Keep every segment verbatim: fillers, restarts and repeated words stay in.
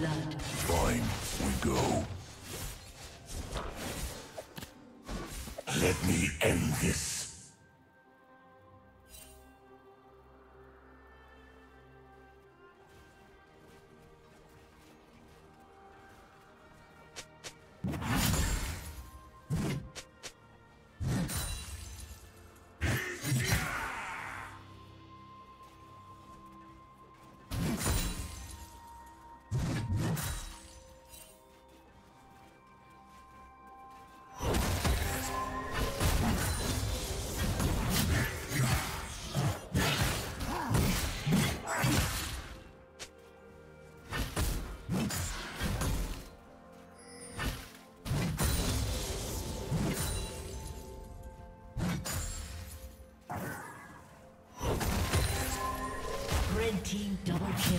blood. Fine, we go. Let me end this. Team double kill.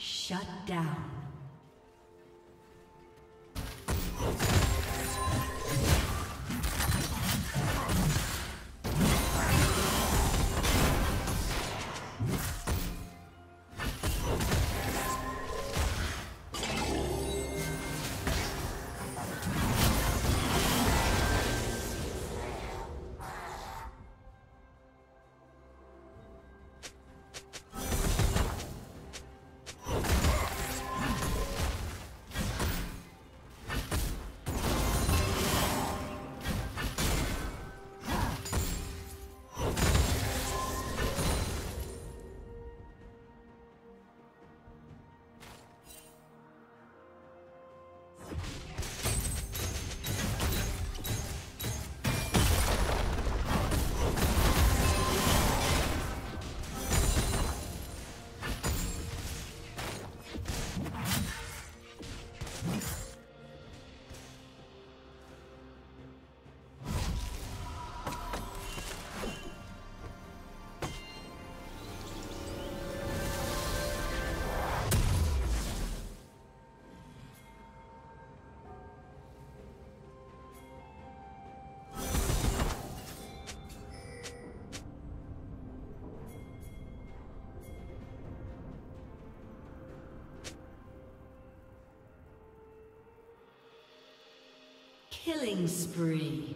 Shut down. Killing spree.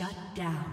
Shut down.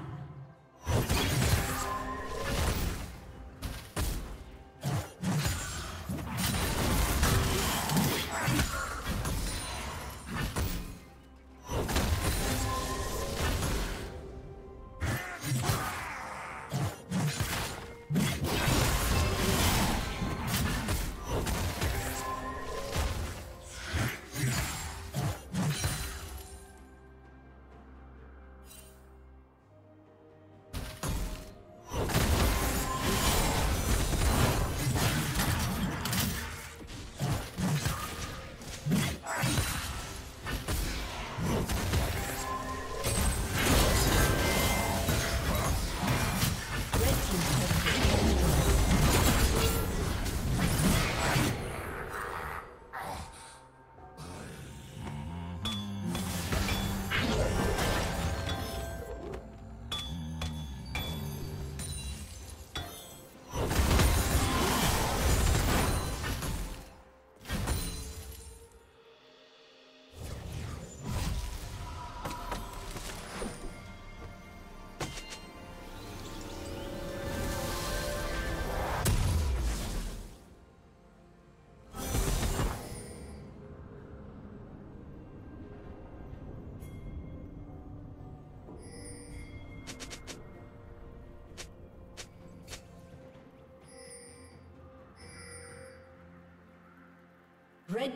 Red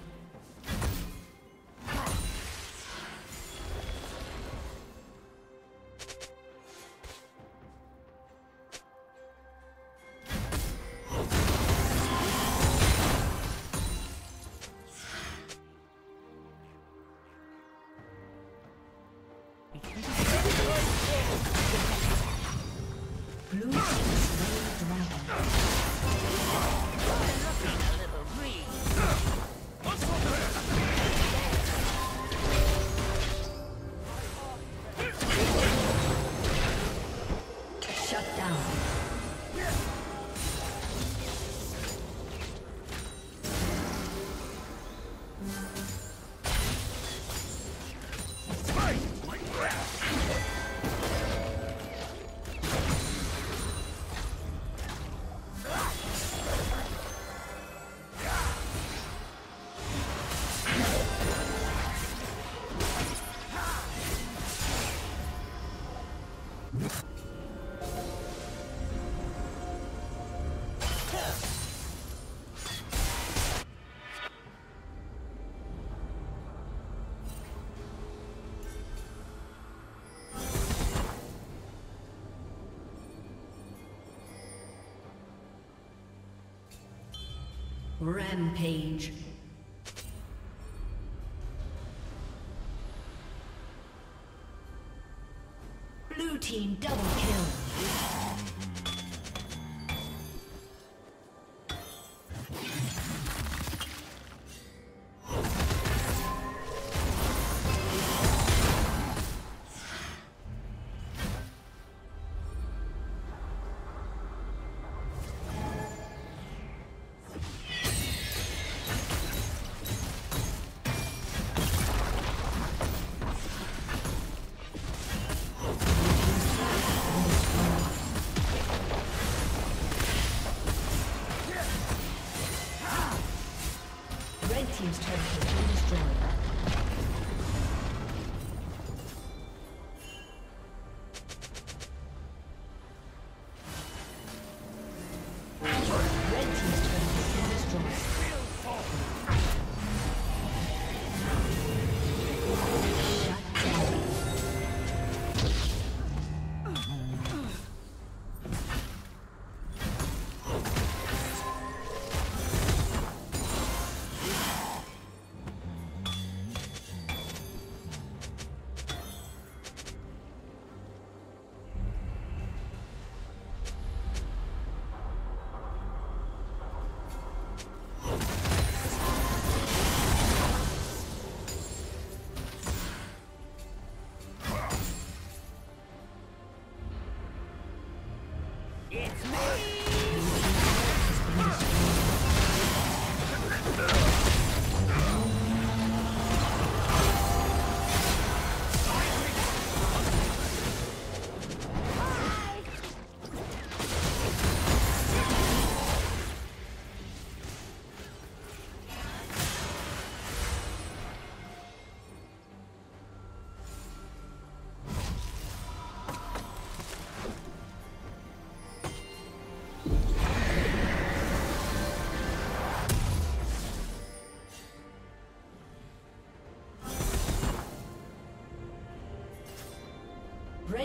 Blue Team's dragon. Rampage. Blue Team double kill. Team's turret has been destroyed. Red Team's turret has been destroyed.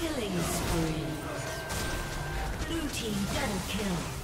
Killing spree. Blue team double kill.